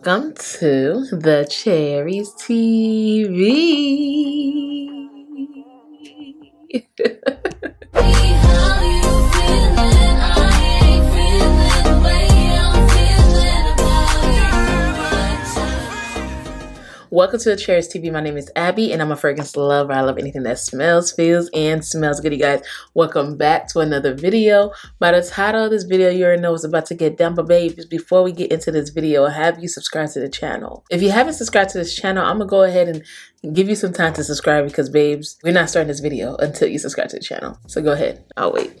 Welcome to the Cherry's TV. Welcome to the Cherry's TV. My name is Abby and I'm a fragrance lover. I love anything that smells, feels, and smells good, you guys. Welcome back to another video. By the title of this video, you already know it's about to get down, but babies, before we get into this video, have you subscribed to the channel? If you haven't subscribed to this channel, I'm gonna go ahead and give you some time to subscribe because, babes, we're not starting this video until you subscribe to the channel. So go ahead, I'll wait.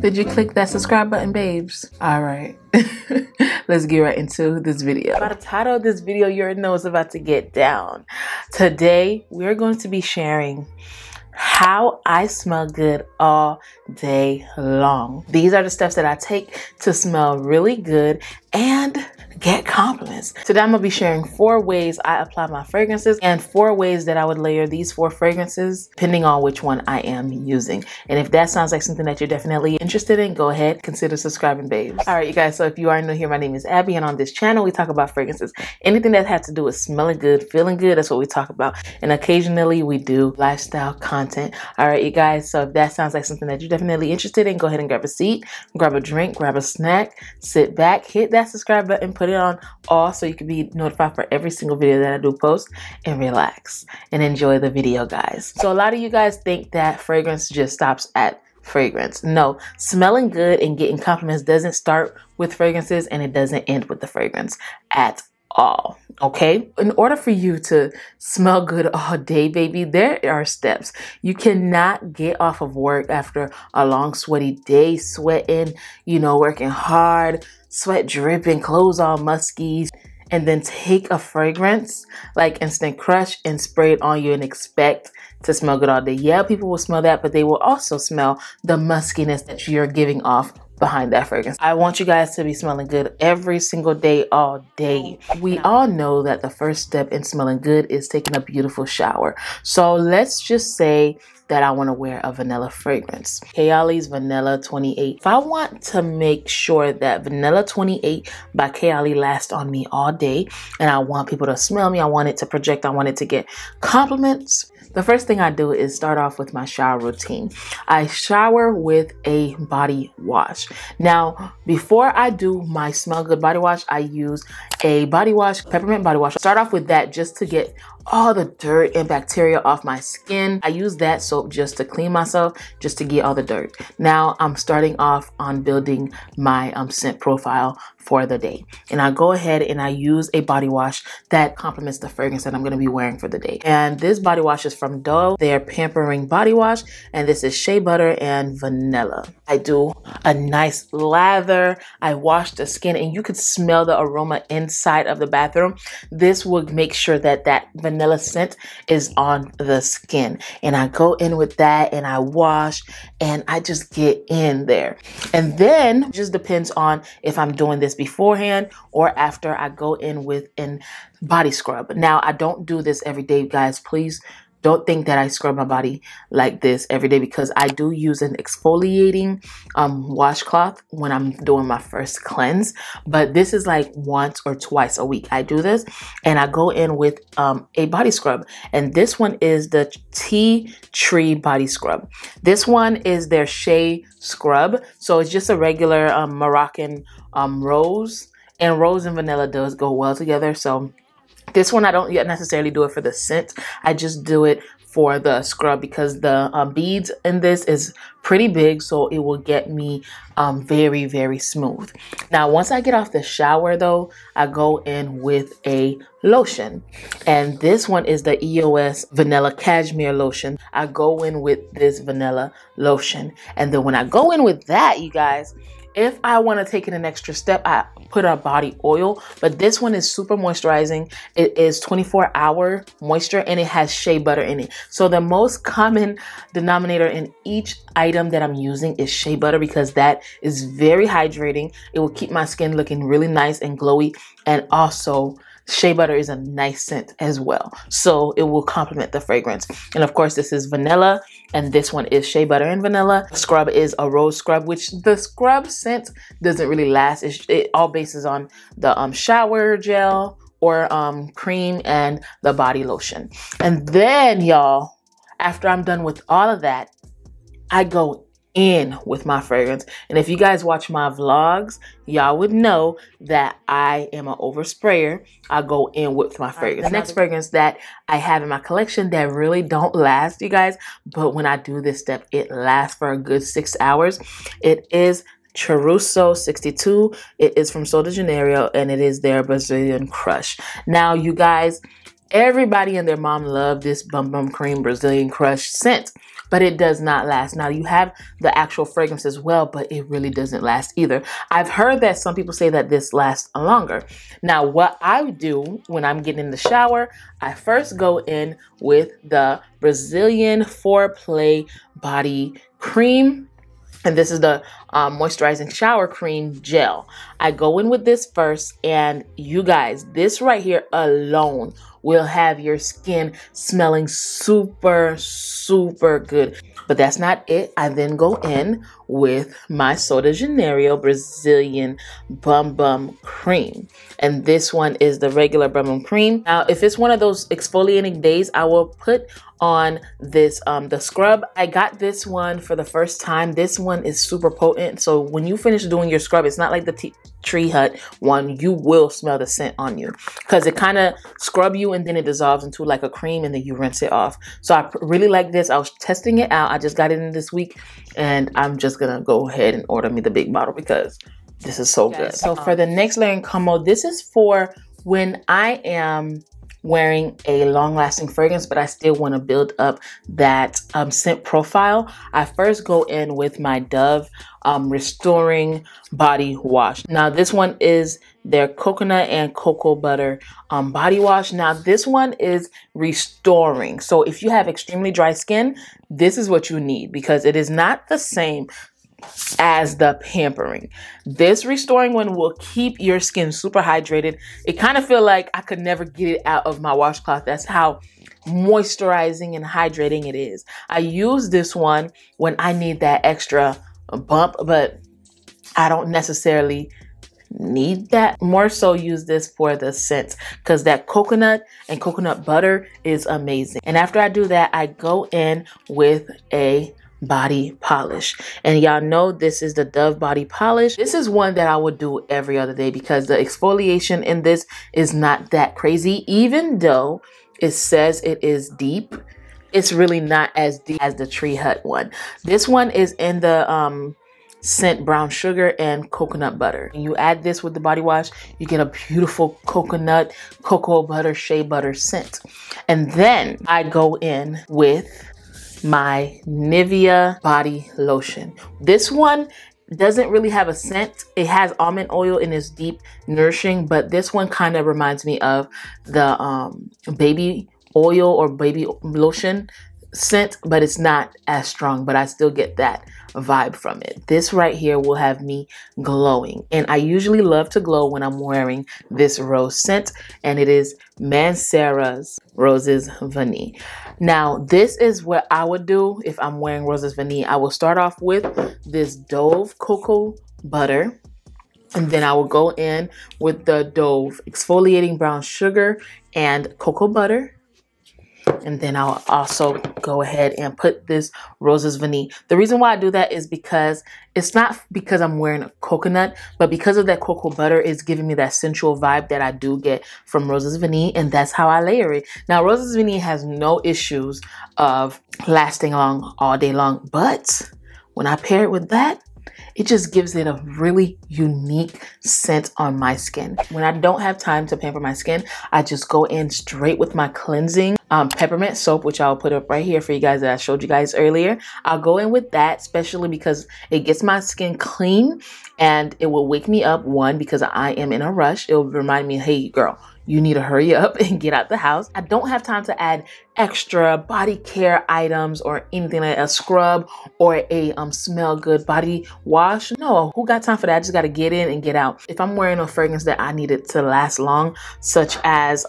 Did you click that subscribe button, babes? All right, let's get right into this video. By the title of this video, you already know it's about to get down. Today, we're going to be sharing how I smell good all day long. These are the steps that I take to smell really good and get compliments. Today I'm gonna be sharing 4 ways I apply my fragrances and 4 ways that I would layer these 4 fragrances depending on which one I am using. And if that sounds like something that you're definitely interested in, go ahead, consider subscribing, babes. All right, you guys, so if you are new here, my name is Abby and on this channel, we talk about fragrances. Anything that has to do with smelling good, feeling good, that's what we talk about. And occasionally we do lifestyle content. All right, you guys, so if that sounds like something that you're definitely interested in, go ahead and grab a seat, grab a drink, grab a snack, sit back, hit that subscribe button, put it on all so you can be notified for every single video that I do post, and relax and enjoy the video, guys. So a lot of you guys think that fragrance just stops at fragrance. No, smelling good and getting compliments doesn't start with fragrances and it doesn't end with the fragrance at all, okay? In order for you to smell good all day, baby, there are steps. You cannot get off of work after a long sweaty day, sweating, you know, working hard, sweat dripping, clothes all musky, and then take a fragrance like Instant Crush and spray it on you and expect to smell good all day. Yeah, people will smell that, but they will also smell the muskiness that you're giving off behind that fragrance. I want you guys to be smelling good every single day, all day. We all know that the first step in smelling good is taking a beautiful shower. So let's just say that I want to wear a vanilla fragrance, Kayali's Vanilla 28. If I want to make sure that Vanilla 28 by Kayali lasts on me all day, and I want people to smell me, I want it to project, I want it to get compliments, the first thing I do is start off with my shower routine. I shower with a body wash. Now, before I do my smell good body wash, I use a body wash, peppermint body wash. Start off with that just to get all the dirt and bacteria off my skin. I use that soap just to clean myself, just to get all the dirt. Now I'm starting off on building my scent profile for the day. And I go ahead and I use a body wash that complements the fragrance that I'm gonna be wearing for the day. And this body wash is from Dove, their Pampering Body Wash, and this is shea butter and vanilla. I do a nice lather, I wash the skin, and you could smell the aroma inside of the bathroom. This will make sure that that vanilla scent is on the skin. And I go in with that and I wash and I just get in there. And then it just depends on if I'm doing this beforehand or after, I go in with a body scrub. Now I don't do this every day, guys. Please don't think that I scrub my body like this every day because I do use an exfoliating washcloth when I'm doing my first cleanse, but this is like once or twice a week I do this, and I go in with a body scrub, and this one is the Tea Tree Body Scrub. This one is their Shea Scrub, so it's just a regular Moroccan rose, and rose and vanilla does go well together, so this one I don't yet necessarily do it for the scent. I just do it for the scrub because the beads in this is pretty big, so it will get me very, very smooth. Now, once I get off the shower though, I go in with a lotion. And this one is the EOS Vanilla Cashmere Lotion. I go in with this vanilla lotion. And then when I go in with that, you guys, if I want to take it an extra step, I put a body oil, but this one is super moisturizing. It is 24-hour moisture and it has shea butter in it. So the most common denominator in each item that I'm using is shea butter because that is very hydrating. It will keep my skin looking really nice and glowy and also Shea butter is a nice scent as well, so it will complement the fragrance. And of course, this is vanilla, and this one is shea butter and vanilla. The scrub is a rose scrub, which the scrub scent doesn't really last. It all bases on the shower gel or cream and the body lotion. And then, y'all, after I'm done with all of that, I go in with my fragrance. And if you guys watch my vlogs, y'all would know that I am an oversprayer. I go in with my fragrance. The next fragrance that I have in my collection that really don't last, you guys, but when I do this step, it lasts for a good 6 hours. It is Cheiroso 62. It is from Sol de Janeiro, and it is their Brazilian Crush. Now, you guys, everybody and their mom love this Bum Bum Cream Brazilian Crush scent, but it does not last. Now, you have the actual fragrance as well, but it really doesn't last either. I've heard that some people say that this lasts longer. Now, what I do when I'm getting in the shower, I first go in with the Brazilian Foreplay Body Cream. And this is the moisturizing shower cream gel. I go in with this first, and you guys, this right here alone will have your skin smelling super, super good. But that's not it. I then go in with my Sol de Janeiro Brazilian Bum Bum Cream. And this one is the regular Bum Bum Cream. Now, if it's one of those exfoliating days, I will put on this, the scrub. I got this one for the first time. This one is super potent. So when you finish doing your scrub, it's not like the Tree Hut one. You will smell the scent on you, because it kind of scrub you and then it dissolves into like a cream, and then you rinse it off. So I really like this. I was testing it out. I just got it in this week, and I'm just gonna go ahead and order me the big bottle, because this is so good. So for the next layering combo, this is for when I am wearing a long-lasting fragrance, but I still want to build up that scent profile. I first go in with my Dove Restoring Body Wash. Now, this one is their coconut and cocoa butter body wash. Now, this one is restoring. So if you have extremely dry skin, this is what you need, because it is not the same as the pampering. This restoring one will keep your skin super hydrated. It kind of feel like I could never get it out of my washcloth. That's how moisturizing and hydrating it is. I use this one when I need that extra bump, but I don't necessarily need that. More so use this for the scent, because that coconut and coconut butter is amazing. And after I do that, I go in with a body polish, and y'all know this is the Dove body polish. This is one that I would do every other day, because the exfoliation in this is not that crazy. Even though it says it is deep, it's really not as deep as the Tree Hut one. This one is in the scent brown sugar and coconut butter. You add this with the body wash, you get a beautiful coconut, cocoa butter, shea butter scent. And then I go in with my Nivea body lotion. This one doesn't really have a scent. It has almond oil and it's deep, nourishing, but this one kind of reminds me of the baby oil or baby lotion scent, but it's not as strong, but I still get that vibe from it. This right here will have me glowing, and I usually love to glow when I'm wearing this rose scent, and it is Mancera's Roses Vanille. Now, this is what I would do if I'm wearing Roses Vanille. I will start off with this Dove cocoa butter, and then I will go in with the Dove exfoliating brown sugar and cocoa butter. And then I'll also go ahead and put this Roses Vanille. The reason why I do that is because it's not because I'm wearing a coconut, but because of that cocoa butter is giving me that sensual vibe that I do get from Roses Vanille, and that's how I layer it. Now, Roses Vanille has no issues of lasting long all day long, but when I pair it with that, it just gives it a really unique scent on my skin. When I don't have time to pamper my skin, I just go in straight with my cleansing peppermint soap, which I'll put up right here for you guys, that I showed you guys earlier. I'll go in with that, especially because it gets my skin clean and it will wake me up, one, because I am in a rush. It will remind me, hey, girl, you need to hurry up and get out the house. I don't have time to add extra body care items or anything like a scrub or a smell good body wash. No, who got time for that? I just got to get in and get out. If I'm wearing a fragrance that I need it to last long, such as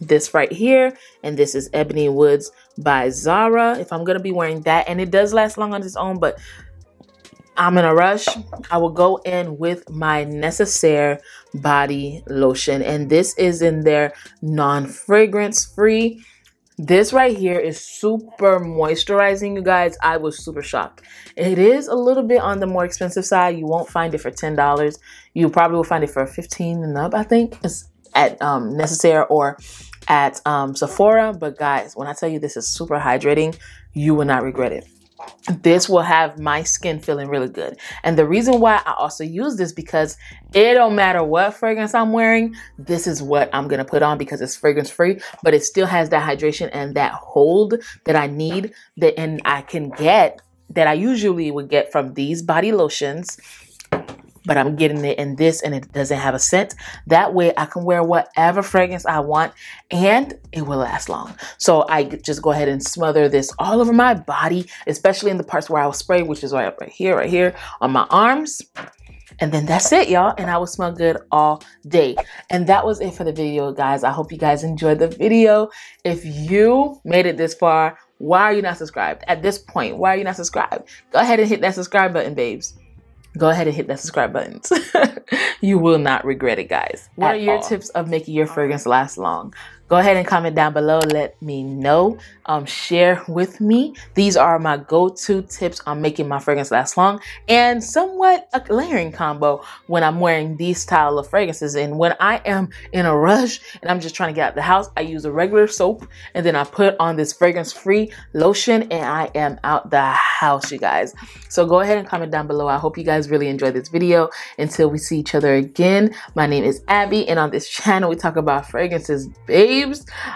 this right here, and this is Ebony Woods by Zara. If I'm going to be wearing that, and it does last long on its own, but I'm in a rush, I will go in with my Necessaire body lotion, and this is in their non-fragrance free. This right here is super moisturizing, you guys. I was super shocked. It is a little bit on the more expensive side. You won't find it for $10. You probably will find it for $15 and up, I think. It's at Necessaire or at Sephora. But guys, when I tell you this is super hydrating, you will not regret it. This will have my skin feeling really good. And the reason why I also use this, because it don't matter what fragrance I'm wearing, this is what I'm going to put on because it's fragrance free, but it still has that hydration and that hold that I need, that and I can get, that I usually would get from these body lotions. But I'm getting it in this, and it doesn't have a scent. That way I can wear whatever fragrance I want and it will last long. So I just go ahead and smother this all over my body, especially in the parts where I will spray, which is right here on my arms. And then that's it, y'all. And I will smell good all day. And that was it for the video, guys. I hope you guys enjoyed the video. If you made it this far, why are you not subscribed? At this point, why are you not subscribed? Go ahead and hit that subscribe button, babes. Go ahead and hit that subscribe button. You will not regret it, guys. What are your tips of making your fragrance last long? Go ahead and comment down below. Let me know. Share with me. These are my go-to tips on making my fragrance last long, and somewhat a layering combo when I'm wearing these style of fragrances. And when I am in a rush and I'm just trying to get out of the house, I use a regular soap and then I put on this fragrance-free lotion and I am out the house, you guys. So go ahead and comment down below. I hope you guys really enjoyed this video. Until we see each other again, my name is Abby, and on this channel we talk about fragrances, babe.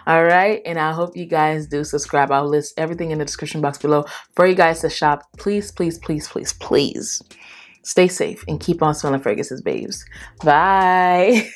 All right, and I hope you guys do subscribe. I'll list everything in the description box below for you guys to shop. Please, please, please, please, please stay safe and keep on smelling fragrances, babes. Bye.